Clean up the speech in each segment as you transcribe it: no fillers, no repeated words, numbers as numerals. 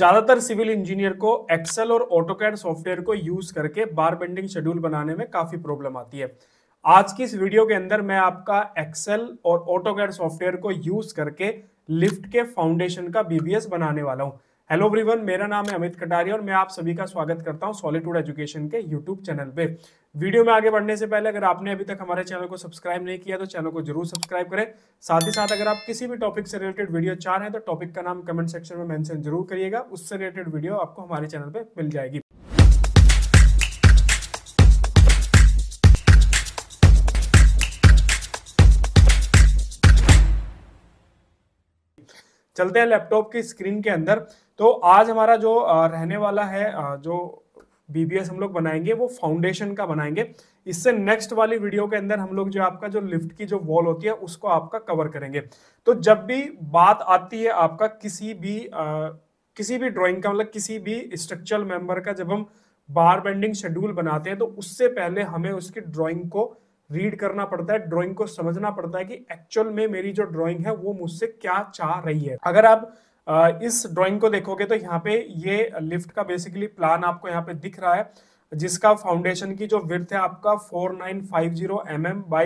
ज्यादातर civil engineer को Excel और ऑटोकैड सॉफ्टवेयर को यूज करके बार बेंडिंग शेड्यूल बनाने में काफी प्रॉब्लम आती है। आज की इस वीडियो के अंदर मैं आपका एक्सेल और ऑटोकैड सॉफ्टवेयर को यूज करके लिफ्ट के फाउंडेशन का बीबीएस बनाने वाला हूं। हेलो एवरीवन, मेरा नाम है अमित कटारी और मैं आप सभी का स्वागत करता हूं सॉलिट्यूड एजुकेशन के यूट्यूब चैनल पे। वीडियो में आगे बढ़ने से पहले अगर आपने अभी तक हमारे चैनल को सब्सक्राइब नहीं किया तो चैनल को जरूर सब्सक्राइब करें। साथ ही साथ अगर आप किसी भी टॉपिक से रिलेटेड वीडियो चाह रहे हैं तो टॉपिक का नाम कमेंट सेक्शन में मेंशन जरूर करिएगा, उससे रिलेटेड वीडियो आपको हमारे चैनल पर मिल जाएगी। चलते हैं लैपटॉप की स्क्रीन के अंदर। तो आज हमारा जो रहने वाला है, जो बीबीएस हम लोग बनाएंगे वो फाउंडेशन का बनाएंगे। इससे नेक्स्ट वाली वीडियो के अंदर हम लोग जो आपका जो लिफ्ट की जो वॉल होती है उसको आपका कवर करेंगे। तो जब भी बात आती है आपका किसी भी ड्राइंग का, मतलब किसी भी स्ट्रक्चरल मेंबर का, जब हम बार बेंडिंग शेड्यूल बनाते हैं तो उससे पहले हमें उसकी ड्राइंग को रीड करना पड़ता है, ड्राइंग को समझना पड़ता है कि एक्चुअल में मेरी जो ड्राइंग है वो मुझसे क्या चाह रही है। अगर आप इस ड्राइंग को देखोगे तो यहाँ पे ये लिफ्ट का बेसिकली प्लान आपको यहाँ पे दिख रहा है, जिसका फाउंडेशन की जो विड्थ है आपका 4950 mm by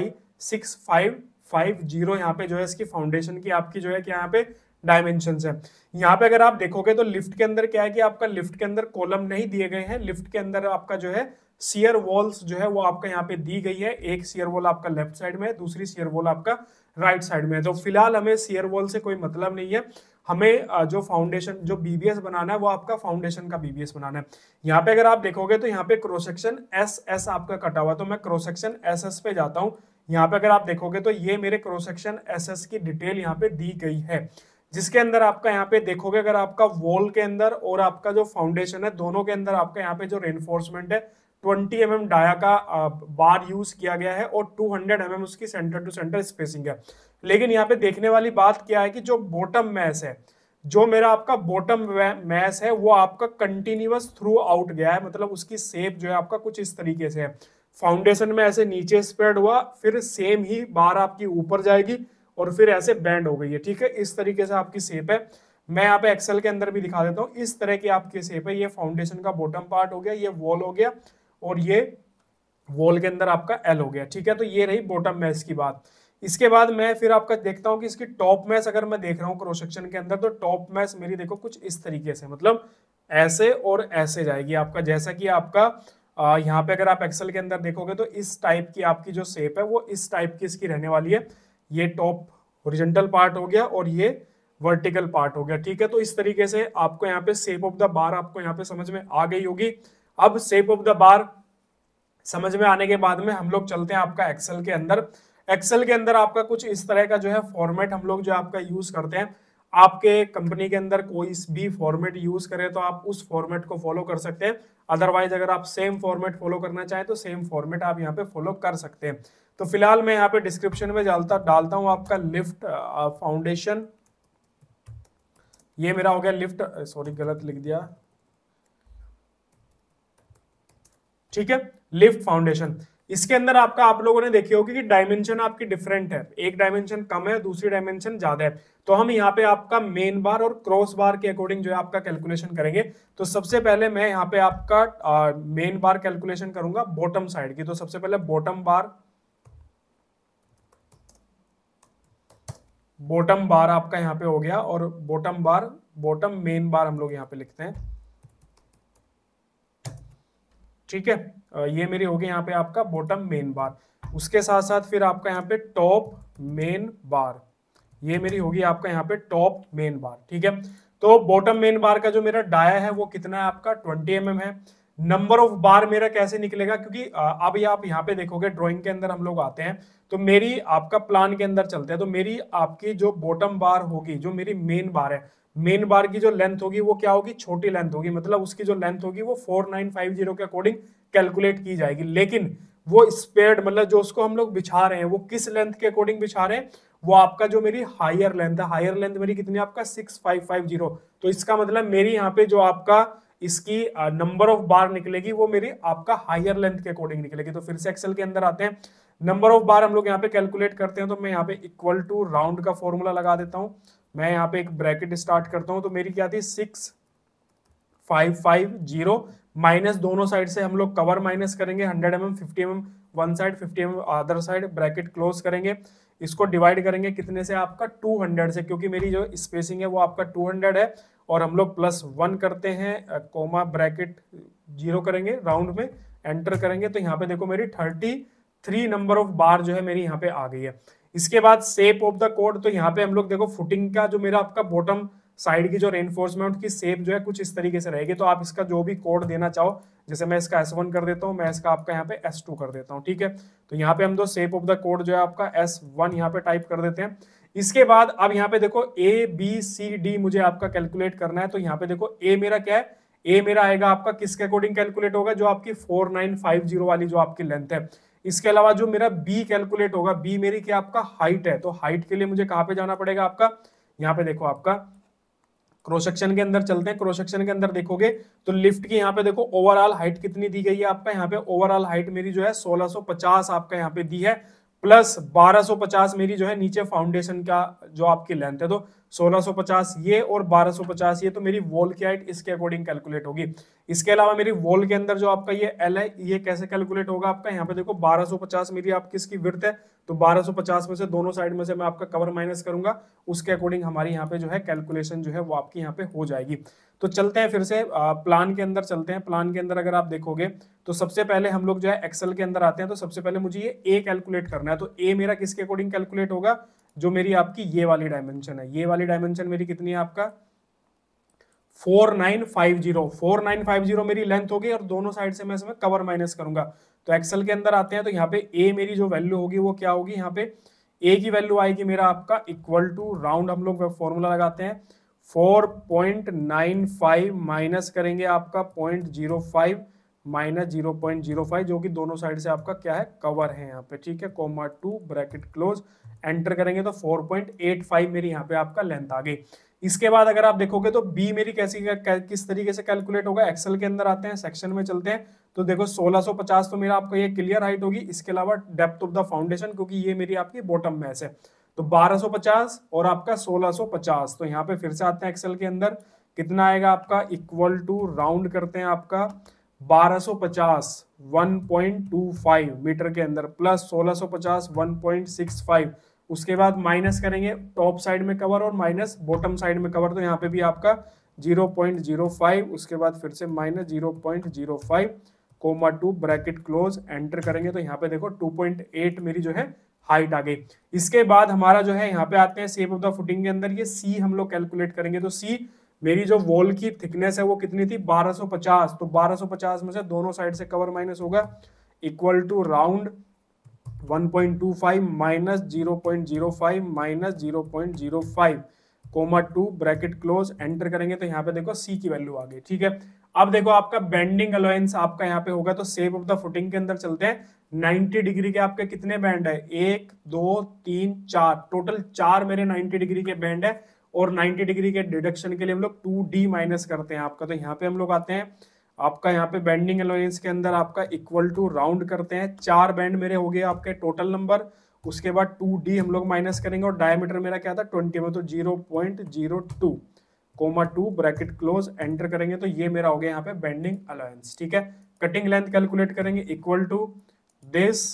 6550 यहाँ पे जो है इसकी फाउंडेशन की आपकी जो है कि यहाँ पे डायमेंशंस है। यहाँ पे अगर आप देखोगे तो लिफ्ट के अंदर क्या है कि आपका लिफ्ट के अंदर कॉलम नहीं दिए गए हैं। लिफ्ट के अंदर आपका जो है सीयर वॉल्स जो है वो आपका यहाँ पे दी गई है। एक सीयर वॉल आपका लेफ्ट साइड में है, दूसरी सीयर वॉल आपका राइट साइड में है। तो फिलहाल हमें सीयर वॉल से कोई मतलब नहीं है, हमें जो फाउंडेशन जो बीबीएस बनाना है वो आपका फाउंडेशन का बीबीएस बनाना है। यहाँ पे अगर आप देखोगे तो यहाँ पे क्रॉस सेक्शन एसएस आपका कटा हुआ है, तो मैं क्रॉस सेक्शन एसएस पे जाता हूँ। यहाँ पे अगर आप देखोगे तो ये मेरे क्रॉस सेक्शन एसएस की डिटेल यहाँ पे दी गई है, जिसके अंदर आपका यहाँ पे देखोगे अगर आपका वॉल के अंदर और आपका जो फाउंडेशन है दोनों के अंदर आपका यहाँ पे जो रेनफोर्समेंट है 20 mm डाया का बार यूज किया गया है और 200 mm उसकी सेंटर टू सेंटर स्पेसिंग है। लेकिन यहाँ पे देखने वाली बात क्या है कि जो बॉटम मैश है, जो मेरा आपका बॉटम मैश है वो आपका कंटिन्यूअस थ्रू आउट गया है, मतलब उसकी शेप जो है आपका कुछ इस तरीके से है। फाउंडेशन में ऐसे नीचे स्प्रेड हुआ, फिर सेम ही बार आपकी ऊपर जाएगी और फिर ऐसे बैंड हो गई है, ठीक है। इस तरीके से आपकी शेप है। मैं यहाँ पे एक्सेल के अंदर भी दिखा देता हूँ, इस तरह की आपकी शेप है। ये फाउंडेशन का बॉटम पार्ट हो गया, ये वॉल हो गया और ये वॉल के अंदर आपका एल हो गया, ठीक है। तो ये रही बॉटम मैश की बात। इसके बाद मैं फिर आपका देखता हूँ कि इसकी टॉप मैश अगर मैं देख रहा हूँ क्रॉस सेक्शन के अंदर, तो टॉप मैश मेरी देखो कुछ इस तरीके से, मतलब ऐसे और ऐसे जाएगी आपका, जैसा कि आपका यहाँ पे अगर आप एक्सेल के अंदर देखोगे तो इस टाइप की आपकी जो शेप है वो इस टाइप की इसकी रहने वाली है। ये टॉप हॉरिजॉन्टल पार्ट हो गया और ये वर्टिकल पार्ट हो गया, ठीक है। तो इस तरीके से आपको यहाँ पे शेप ऑफ द बार आपको यहाँ पे समझ में आ गई होगी। अब शेप ऑफ द बार समझ में आने के बाद में हम लोग चलते हैं आपका एक्सेल के अंदर। एक्सेल के अंदर आपका कुछ इस तरह का जो है फॉर्मेट हम लोग जो आपका यूज करते हैं। आपके कंपनी के अंदर कोई भी फॉर्मेट यूज करें तो आप उस फॉर्मेट को फॉलो कर सकते हैं, अदरवाइज अगर आप सेम फॉर्मेट फॉलो करना चाहें तो सेम फॉर्मेट आप यहाँ पे फॉलो कर सकते हैं। तो फिलहाल मैं यहाँ पे डिस्क्रिप्शन में डालता हूँ आपका लिफ्ट फाउंडेशन। ये मेरा हो गया लिफ्ट, सॉरी गलत लिख दिया, ठीक है, लिफ्ट फाउंडेशन। इसके अंदर आपका आप लोगों ने देखी होगी कि डायमेंशन आपकी डिफरेंट है, एक डायमेंशन कम है दूसरी डायमेंशन ज्यादा है। तो हम यहाँ पे आपका मेन बार और क्रॉस बार के अकॉर्डिंग जो है आपका कैलकुलेशन करेंगे। तो सबसे पहले मैं यहाँ पे आपका मेन बार कैलकुलेशन करूंगा बॉटम साइड की। तो सबसे पहले बॉटम बार आपका यहाँ पे हो गया और बॉटम मेन बार हम लोग यहाँ पे लिखते हैं, ठीक है। ये मेरी होगी यहाँ पे आपका बॉटम मेन बार। उसके साथ साथ फिर आपका यहाँ पे टॉप मेन बार, ये मेरी होगी आपका यहाँ पे टॉप मेन बार, ठीक है। तो बॉटम मेन बार का जो मेरा डाया है वो कितना है आपका 20 mm है। नंबर ऑफ बार मेरा कैसे निकलेगा, क्योंकि अब आप यहाँ पे देखोगे ड्राइंग के अंदर हम लोग आते हैं तो मेरी आपका प्लान के अंदर चलते हैं। तो मेरी आपकी जो बॉटम बार होगी, जो मेरी मेन बार है, मेन बार की जो लेंथ होगी वो क्या होगी, छोटी लेंथ होगी, मतलब उसकी जो लेंथ होगी वो 4950 के अकॉर्डिंग कैलकुलेट की जाएगी। लेकिन वो स्पेड, मतलब जो उसको हम लोग बिछा रहे हैं वो किस लेंथ के अकॉर्डिंग बिछा रहे हैं, वो आपका जो मेरी हायर लेंथ है, हायर लेंथ मेरी कितनी है आपका 6550। तो इसका मतलब मेरी यहाँ पे जो आपका इसकी नंबर ऑफ बार निकलेगी वो मेरी आपका हायर लेंथ के अकॉर्डिंग निकलेगी। तो फिर से एक्सेल के अंदर आते हैं, नंबर ऑफ बार हम लोग यहाँ पे कैलकुलेट करते हैं। तो मैं यहाँ पे इक्वल टू राउंड का फॉर्मूला लगा देता हूँ, मैं यहाँ पे एक ब्रैकेट स्टार्ट करता हूँ। तो मेरी क्या थी 6 550 माइनस दोनों साइड से हम लोग कवर माइनस करेंगे 100 mm 50 mm one side 50 mm other side, bracket close करेंगे, इसको डिवाइड करेंगे कितने से आपका 200 से, क्योंकि मेरी जो स्पेसिंग है वो आपका 200 है और हम लोग +1 करते हैं, कोमा ब्रैकेट 0 करेंगे, राउंड में एंटर करेंगे तो यहाँ पे देखो मेरी 33 नंबर ऑफ बार जो है मेरी यहाँ पे आ गई है। इसके बाद शेप ऑफ द कोड, तो यहाँ पे हम लोग देखो फुटिंग का जो मेरा आपका बॉटम साइड की जो रेनफोर्समेंट की शेप जो है कुछ इस तरीके से रहेगी। तो आप इसका जो भी कोड देना चाहो, जैसे मैं इसका S1 कर देता हूँ, मैं इसका आपका यहाँ पे S2 कर देता हूँ, ठीक है। तो यहाँ पे हम दो शेप ऑफ द कोड जो है आपका S1 यहाँ पे टाइप कर देते हैं। इसके बाद अब यहाँ पे देखो ABCD मुझे आपका कैलकुलेट करना है। तो यहाँ पे देखो A मेरा क्या है, A मेरा आएगा आपका किसके अकॉर्डिंग कैलकुलेट होगा, जो आपकी 4950 वाली जो आपकी लेंथ है। इसके अलावा जो मेरा B कैलकुलेट होगा, B मेरी क्या आपका हाइट है। तो हाइट के लिए मुझे कहाँ पे जाना पड़ेगा आपका, यहाँ पे देखो आपका क्रॉस सेक्शन के अंदर चलते हैं। क्रॉस सेक्शन के अंदर देखोगे तो लिफ्ट की यहाँ पे देखो ओवरऑल हाइट कितनी दी गई है आपका, यहाँ पे ओवरऑल हाइट मेरी जो है 1650 आपका यहाँ पे दी है, प्लस 1250 मेरी जो है नीचे फाउंडेशन का जो आपकी लेंथ है। तो 1650 ये और 1250 ये, तो मेरी वॉल की हाइट इसके अकॉर्डिंग कैलकुलेट होगी। इसके अलावा मेरी वॉल के अंदर जो आपका ये एल है, ये कैसे कैलकुलेट होगा आपका, यहाँ पे देखो 1250 मेरी आपकी इसकी विड्थ है, तो 1250 में से दोनों साइड में से मैं आपका कवर माइनस करूंगा, उसके अकॉर्डिंग हमारी यहाँ पे जो है कैलकुलेशन जो है वो आपकी यहाँ पे हो जाएगी। तो चलते हैं फिर से प्लान के अंदर चलते हैं। प्लान के अंदर अगर आप देखोगे तो सबसे पहले हम लोग जो है एक्सेल के अंदर आते हैं। तो सबसे पहले मुझे ये ए कैलकुलेट करना है। तो ए मेरा किसके अकॉर्डिंग कैलकुलेट होगा, जो मेरी आपकी ये वाली डायमेंशन है। ये वाली डायमेंशन मेरी कितनी है आपका 4950 मेरी लेंथ होगी और दोनों साइड से मैं इसमें कवर माइनस करूंगा। तो एक्सेल के अंदर आते हैं। तो यहाँ पे ए मेरी जो वैल्यू होगी वो क्या होगी, यहाँ पे ए की वैल्यू आएगी मेरा आपका इक्वल टू, राउंड हम लोग फॉर्मूला लगाते हैं, 4.95 माइनस करेंगे आपका 0.05 माइनस 0.05, जो कि दोनों साइड से आपका क्या है कवर है यहाँ पे, ठीक है, कोमा 2 ब्रैकेट क्लोज एंटर करेंगे तो 4.85 मेरी यहाँ पे आपका लेंथ आ गई। इसके बाद अगर आप देखोगे तो बी मेरी कैसी किस तरीके से कैलकुलेट होगा, एक्सेल के अंदर आते हैं, सेक्शन में चलते हैं। तो देखो 1650 तो मेरा आपका ये क्लियर हाइट होगी, इसके अलावा डेप्थ ऑफ द फाउंडेशन, क्योंकि ये मेरी आपकी बॉटम मैच है। तो 1250 और आपका 1650, तो यहाँ पे फिर से आते हैं एक्सेल के अंदर, कितना आएगा आपका इक्वल टू, राउंड करते हैं आपका 1250 1.25 मीटर के अंदर, प्लस 1650 1.65, उसके बाद माइनस करेंगे टॉप साइड में कवर और माइनस बॉटम साइड में कवर। तो यहाँ पे भी आपका 0.05, उसके बाद फिर से minus 0.05 comma 2 bracket close enter करेंगे तो यहाँ पे देखो 2.8 मेरी जो है हाइट आ गई। इसके बाद हमारा जो है यहाँ पे आते हैं शेप ऑफ द फुटिंग के अंदर, ये सी हम लोग कैलकुलेट करेंगे। तो सी मेरी जो वॉल की थिकनेस है वो कितनी थी 1250, तो 1250 में से दोनों साइड से कवर माइनस होगा, equal to round 1.25 minus 0.05 minus 0.05 comma 2 bracket close enter करेंगे तो यहाँ पे देखो सी की वैल्यू आ गई, ठीक है। अब देखो आपका बेंडिंग अलाउंस आपका यहाँ पे होगा। तो शेप ऑफ द फुटिंग के अंदर चलते हैं। 90 डिग्री के आपके कितने बैंड है, 1 2 3 4, टोटल 4 मेरे 90 डिग्री के बैंड है और 90 डिग्री के डिडक्शन के लिए हम लोग 2D माइनस करते हैं आपका। तो यहाँ पे हम लोग आते हैं आपका यहाँ पे बेंडिंग अलाउंस के अंदर आपका इक्वल टू, राउंड करते हैं, 4 बैंड मेरे हो गए आपके टोटल नंबर, उसके बाद 2D हम लोग माइनस करेंगे और डायमीटर मेरा क्या था 20 में, तो 0.02 कोमा 2 ब्रैकेट क्लोज एंटर करेंगे तो ये मेरा हो गया यहाँ पे बेंडिंग अलाउंस, ठीक है। कटिंग लेंथ कैलकुलेट करेंगे, equal to this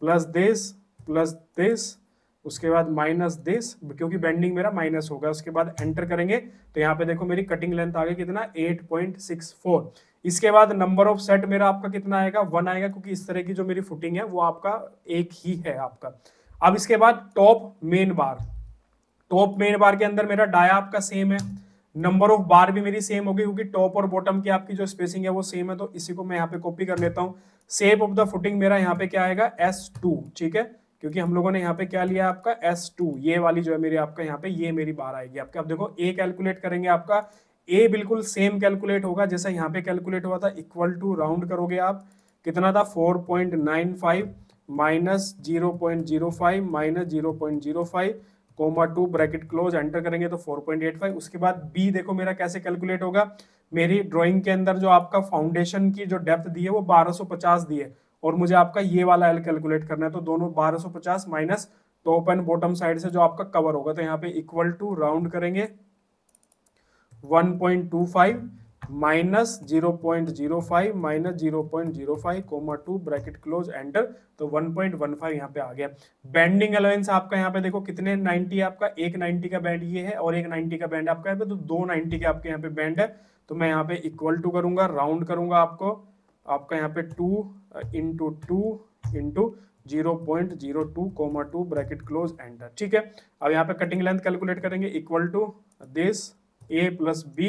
plus this plus this, उसके बाद माइनस दिस, क्योंकि बेंडिंग मेरा माइनस होगा, उसके बाद एंटर करेंगे तो यहाँ पे देखो मेरी कटिंग लेंथ आ गई कितना 8.64। इसके बाद नंबर ऑफ सेट मेरा आपका कितना आएगा, 1 आएगा, क्योंकि इस तरह की जो मेरी फुटिंग है वो आपका एक ही है आपका। अब इसके बाद top main bar, top main bar के अंदर मेरा डाया आपका सेम है, नंबर ऑफ बार भी मेरी सेम होगी क्योंकि टॉप और बॉटम की आपकी जो स्पेसिंग है वो सेम है। तो इसी को मैं यहाँ पे कॉपी कर लेता हूँ। शेप ऑफ द फुटिंग मेरा यहाँ पे क्या आएगा S2, ठीक है, क्योंकि हम लोगों ने यहाँ पे क्या लिया आपका S2, ये वाली जो है मेरी आपका यहाँ पे ये मेरी बार आएगी आपके। अब देखो A कैलकुलेट करेंगे, आपका A बिल्कुल सेम कैलकुलेट होगा जैसा यहाँ पे कैलकुलेट हुआ था, इक्वल टू, राउंड करोगे आप कितना था 4.95 minus 0.05 minus 0.05 comma 2 bracket close enter करेंगे तो 4.85। उसके बाद B देखो मेरा कैसे कैलकुलेट होगा, मेरी ड्राइंग के अंदर जो आपका फाउंडेशन की जो डेप्थ दी है वो 1250 दी है और मुझे आपका ये वाला L कैलकुलेट करना है। तो दोनों 1250 minus top and bottom side से जो आपका कवर होगा, तो यहाँ पे इक्वल टू, राउंड करेंगे 1.25 minus 0.05 minus 0.05 comma 2 bracket close enter, तो 1.15 यहाँ पे आ गया। बैंडिंग अलाउंस आपका यहाँ पे देखो कितने 90 आपका, एक 90 का बैंड ये है और एक 90 का बैंड आपका है, तो दो 90 के आपके यहाँ पे बैंड है। तो मैं यहाँ पे इक्वल टू करूंगा, राउंड करूंगा आपको, आपका यहाँ पे 2 into 0.02 comma 2 bracket close enter. ठीक है, अब यहाँ पे कटिंग लेंथ कैलकुलेट करेंगे, equal to this A plus B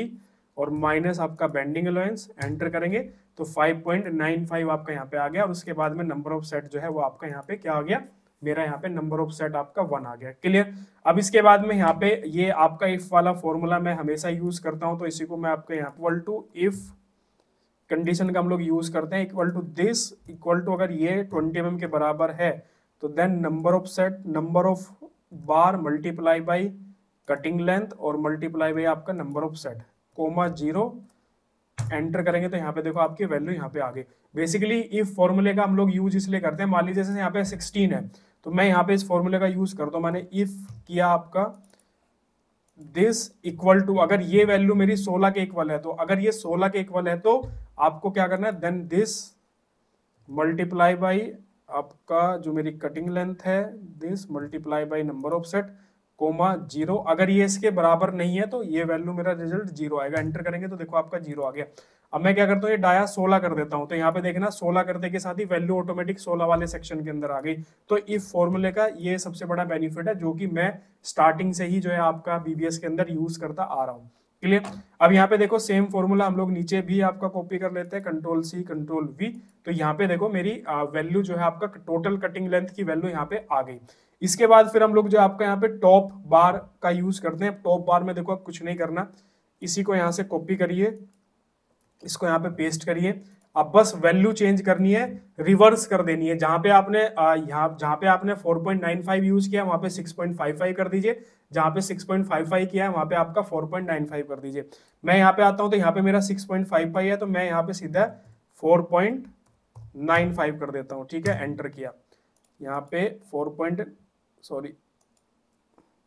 और माइनस आपका बेंडिंग अलाउंस, एंटर करेंगे तो 5.95 आपका यहाँ पे आ गया। और उसके बाद में नंबर ऑफ सेट जो है वो आपका यहाँ पे क्या आ गया, मेरा यहाँ पे नंबर ऑफ सेट आपका 1 आ गया। क्लियर। अब इसके बाद में यहाँ पे ये आपका इफ वाला फॉर्मूला मैं हमेशा यूज करता हूँ, तो इसी को मैं आपके यहाँ इक्वल टू इफ कंडीशन का हम लोग यूज करते हैं, equal to this, equal to अगर ये 20 mm के बराबर है तो then number of set, number of bar multiply by cutting length और मल्टीप्लाई बाई आपका number of set, comma 0 enter करेंगे तो यहाँ पे देखो आपकी वैल्यू यहाँ पे आ गई। बेसिकली इफ फॉर्मूले का हम लोग यूज इसलिए करते हैं, मान लीजिए जैसे यहाँ पे 16 है तो मैं यहाँ पे इस फॉर्मूले का यूज करता हूँ। मैंने इफ किया आपका दिस इक्वल टू, अगर ये वैल्यू मेरी 16 के इक्वल है, तो अगर ये 16 के इक्वल है तो आपको क्या करना है, देन दिस मल्टीप्लाई बाई आपका जो मेरी कटिंग लेंथ है, this multiply by number of set, comma 0। अगर ये इसके बराबर नहीं है तो ये वैल्यू मेरा रिजल्ट 0 आएगा। एंटर करेंगे तो देखो आपका 0 आ गया। अब मैं क्या करता हूँ, ये डाया 16 कर देता हूँ, तो यहाँ पे देखना 16 करने के साथ ही वैल्यू ऑटोमेटिक 16 वाले सेक्शन के अंदर आ गई। तो इस फॉर्मूले का ये सबसे बड़ा बेनिफिट है जो कि मैं स्टार्टिंग से ही जो है आपका बीबीएस के अंदर यूज करता आ रहा हूँ। क्लियर। अब यहाँ पे देखो सेम फॉर्मूला हम लोग नीचे भी आपका कॉपी कर लेते हैं, कंट्रोल सी कंट्रोल वी। तो यहाँ पे देखो मेरी वैल्यू जो है आपका टोटल कटिंग लेंथ की वैल्यू यहाँ पे आ गई। इसके बाद फिर हम लोग जो आपका यहाँ पे टॉप बार का यूज करते हैं। टॉप बार में देखो कुछ नहीं करना, इसी को यहाँ से कॉपी करिए, इसको यहाँ पे पेस्ट करिए। अब बस वैल्यू चेंज करनी है, रिवर्स कर देनी है। जहाँ पे आपने 4.95 यूज किया वहाँ पे 6.55 कर दीजिए, जहाँ पे 6.55 किया है वहाँ पे आपका 4.95 कर दीजिए। मैं यहाँ पे आता हूँ तो यहाँ पे मेरा 6.55 है, तो मैं यहाँ पे सीधा 4.95 कर देता हूँ। ठीक है, एंटर किया, यहाँ पे 4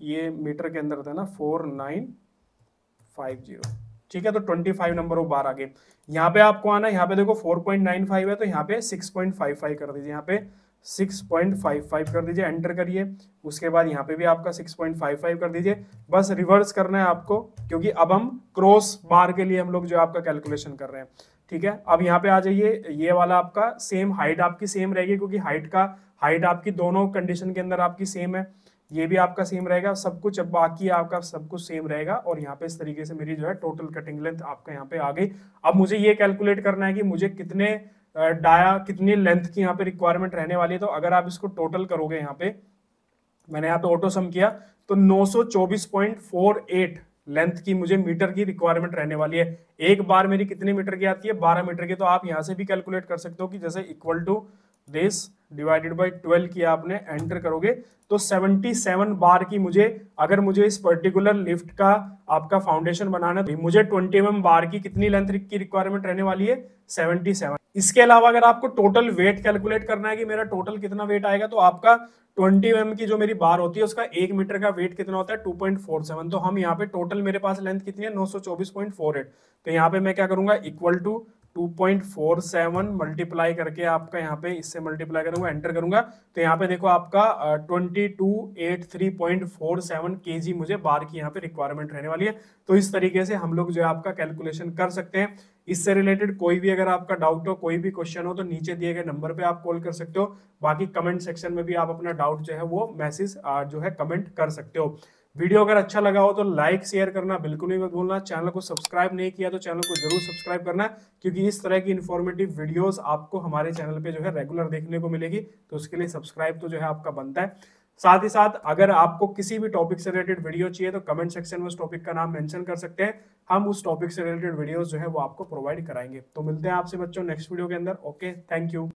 ये मीटर के अंदर था ना, 4950। ठीक है, तो 25 नंबर वो बार आ गए। यहाँ पे आपको आना, यहाँ पे देखो 4.95 है तो यहाँ पे 6.55 कर दीजिए, यहाँ पे 6.55 कर दीजिए, एंटर करिए। उसके बाद यहाँ पे भी आपका 6.55 कर दीजिए। बस रिवर्स करना है आपको, क्योंकि अब हम क्रॉस बार के लिए हम लोग जो आपका कैलकुलेशन कर रहे हैं। ठीक है, अब यहाँ पे आ जाइए, ये वाला आपका सेम हाइट आपकी सेम रहेगी, क्योंकि हाइट आपकी दोनों कंडीशन के अंदर आपकी सेम है, ये भी आपका सेम रहेगा, सब कुछ अब बाकी आपका सब कुछ सेम रहेगा। और यहाँ पे इस तरीके से मेरी जो है टोटल कटिंग लेंथ आपका यहाँ पे आ गई। अब मुझे ये कैलकुलेट करना है कि मुझे कितने डाया कितनी लेंथ की यहाँ पे रिक्वायरमेंट रहने वाली है। तो अगर आप इसको टोटल करोगे, यहाँ पे मैंने यहाँ पे ऑटो सम किया तो 924.48 लेंथ की मुझे मीटर की रिक्वायरमेंट रहने वाली है। एक बार मेरी कितने मीटर की आती है, 12 मीटर की। तो आप यहाँ से भी कैलकुलेट कर सकते हो कि जैसे equal to this divided by 12 किया आपने, एंटर करोगे तो 77 बार की मुझे, अगर मुझे इस पर्टिकुलर लिफ्ट का आपका फाउंडेशन बनाना है तो मुझे 20 mm बार की कितनी लेंथ की रिक्वायरमेंट रहने वाली है, 77। इसके अलावा अगर आपको टोटल वेट कैलकुलेट करना है कि मेरा टोटल कितना वेट आएगा, तो आपका 20 mm की जो मेरी बार होती है उसका 1 मीटर का वेट कितना होता है, 2.47। तो हम यहाँ पे टोटल मेरे पास लेंथ कितनी है, 924.48। तो यहाँ पे मैं क्या करूंगा, इक्वल टू 2.47 मल्टीप्लाई करके आपका यहाँ पे इससे मल्टीप्लाई करूंगा, एंटर करूंगा तो यहाँ पे देखो आपका 2283.47 kg मुझे बार की यहाँ पे रिक्वायरमेंट रहने वाली है। तो इस तरीके से हम लोग जो है आपका कैलकुलेशन कर सकते हैं। इससे रिलेटेड कोई भी अगर आपका डाउट हो, कोई भी क्वेश्चन हो, तो नीचे दिए गए नंबर पे आप कॉल कर सकते हो। बाकी कमेंट सेक्शन में भी आप अपना डाउट जो है वो मैसेज जो है कमेंट कर सकते हो। वीडियो अगर अच्छा लगा हो तो लाइक शेयर करना बिल्कुल भी मत भूलना। चैनल को सब्सक्राइब नहीं किया तो चैनल को जरूर सब्सक्राइब करना, क्योंकि इस तरह की इन्फॉर्मेटिव वीडियोस आपको हमारे चैनल पे जो है रेगुलर देखने को मिलेगी। तो उसके लिए सब्सक्राइब तो जो है आपका बनता है। साथ ही साथ अगर आपको किसी भी टॉपिक से रिलेटेड वीडियो चाहिए तो कमेंट सेक्शन में उस टॉपिक का नाम मेंशन कर सकते हैं, हम उस टॉपिक से रिलेटेड वीडियोज जो है वो आपको प्रोवाइड कराएंगे। तो मिलते हैं आपसे बच्चों नेक्स्ट वीडियो के अंदर। Okay, thank you.